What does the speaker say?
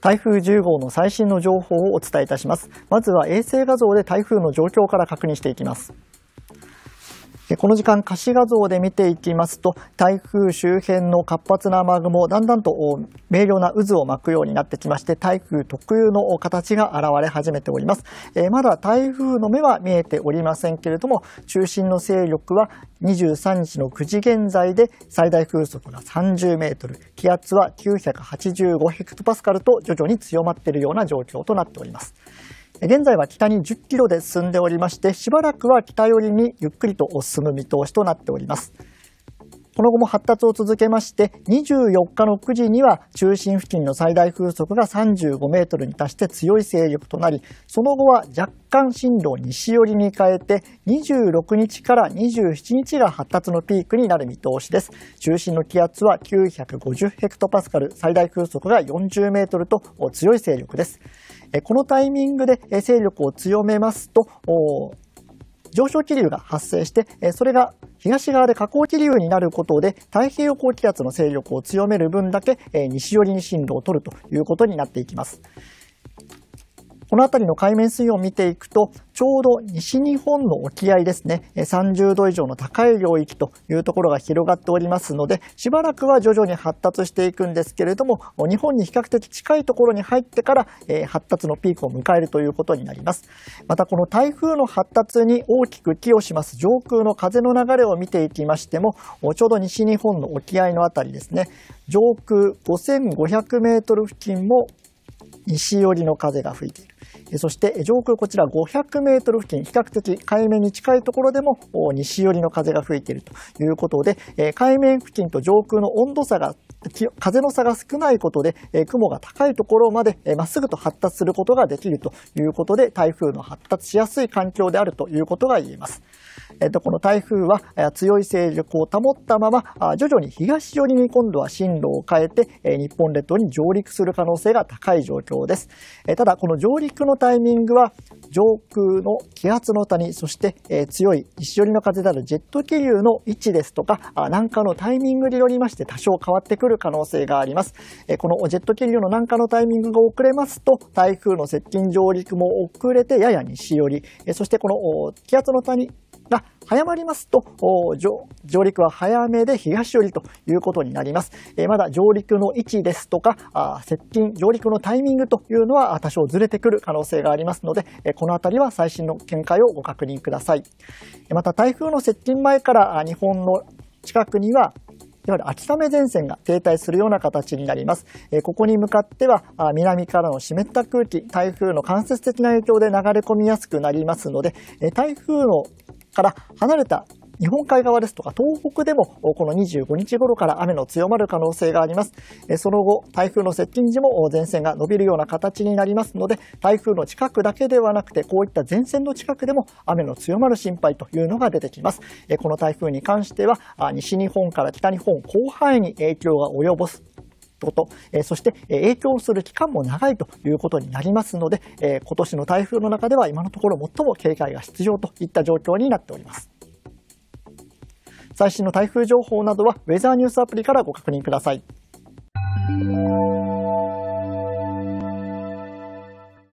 台風10号の最新の情報をお伝えいたします。まずは衛星画像で台風の状況から確認していきます。この時間、可視画像で見ていきますと、台風周辺の活発な雨雲、だんだんと明瞭な渦を巻くようになってきまして、台風特有の形が現れ始めております。まだ台風の目は見えておりませんけれども、中心の勢力は23日の9時現在で最大風速が30メートル、気圧は985ヘクトパスカルと徐々に強まっているような状況となっております。現在は北に10キロで進んでおりまして、しばらくは北寄りにゆっくりと進む見通しとなっております。この後も発達を続けまして、24日の9時には中心付近の最大風速が35メートルに達して強い勢力となり、その後は若干進路を西寄りに変えて、26日から27日が発達のピークになる見通しです。中心の気圧は950ヘクトパスカル、最大風速が40メートルと強い勢力です。このタイミングで勢力を強めますと、上昇気流が発生して、それが東側で下降気流になることで、太平洋高気圧の勢力を強める分だけ西寄りに進路を取るということになっていきます。この辺りの海面水温を見ていくと、ちょうど西日本の沖合ですね、30度以上の高い領域というところが広がっておりますので、しばらくは徐々に発達していくんですけれども、日本に比較的近いところに入ってから発達のピークを迎えるということになります。またこの台風の発達に大きく寄与します上空の風の流れを見ていきましても、ちょうど西日本の沖合のあたりですね、上空5500メートル付近も西寄りの風が吹いている。そして上空こちら500メートル付近、比較的海面に近いところでも西寄りの風が吹いているということで、海面付近と上空の温度差が、風の差が少ないことで、雲が高いところまでまっすぐと発達することができるということで、台風の発達しやすい環境であるということが言えます。この台風は強い勢力を保ったまま徐々に東寄りに今度は進路を変えて日本列島に上陸する可能性が高い状況です。ただこの上陸のタイミングは上空の気圧の谷、そして強い西寄りの風であるジェット気流の位置ですとか南下のタイミングによりまして多少変わってくる可能性があります。このジェット気流の南下のタイミングが遅れますと台風の接近上陸も遅れてやや西寄り、そしてこの気圧の谷が早まりますと上陸は早めで東寄りということになります。まだ上陸の位置ですとか接近上陸のタイミングというのは多少ずれてくる可能性がありますので、このあたりは最新の見解をご確認ください。また台風の接近前から日本の近くにはいわゆる秋雨前線が停滞するような形になります。ここに向かっては南からの湿った空気、台風の間接的な影響で流れ込みやすくなりますので、台風のから離れた日本海側ですとか東北でもこの25日頃から雨の強まる可能性があります。その後、台風の接近時も前線が伸びるような形になりますので、台風の近くだけではなくて、こういった前線の近くでも雨の強まる心配というのが出てきます。この台風に関しては、西日本から北日本広範囲に影響が及ぼすこと、そして影響する期間も長いということになりますので、今年の台風の中では今のところ最も警戒が必要といった状況になっております。最新の台風情報などはウェザーニュースアプリからご確認ください。